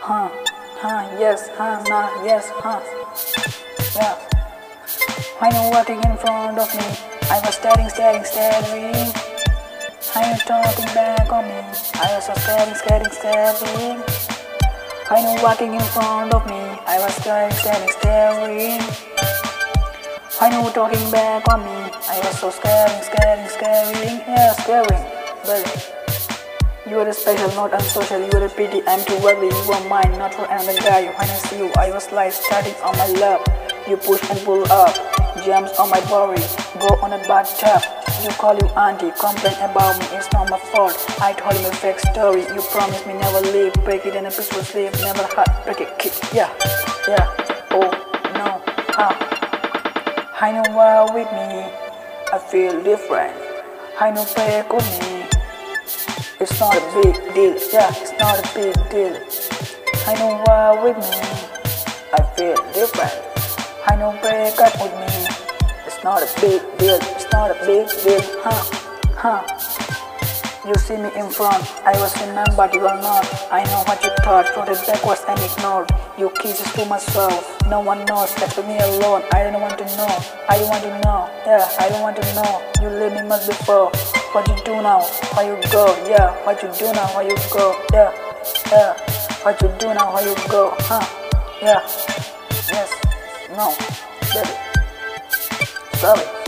huh, huh, yes, huh, nah, yes, huh. Yeah. When you were walking in front of me, I was staring. When you talking back on me, I was staring. When you walking in front of me, I was staring. When you talking back on me, I was so staring. Yeah, staring. You are a special, not unsocial, you are a pity, I'm too worthy, you are mine, not for another guy. When I see you, I was like starting on my lap. You push and pull up, jumps on my body, go on a bathtub. You call you auntie, complain about me, it's not my fault. I told you a fake story, you promised me never leave. Break it in a peaceful sleep, never heart, break it, kick, yeah, oh, no, I know why with me, I feel different. I know fake with me, it's not a big deal, yeah, it's not a big deal. I know why with me, I feel different. I know break up with me, it's not a big deal, it's not a big deal, huh. You see me in front, I was remembered, you are not. I know what you thought, floated backwards and ignored. You kisses to myself, no one knows, left me alone. I don't want to know, I don't want to know, yeah, I don't want to know. You leave me much before. What you do now, how you go, yeah, what you do now, how you go, yeah, what you do now, how you go, huh, yeah, yes, no, baby, sorry.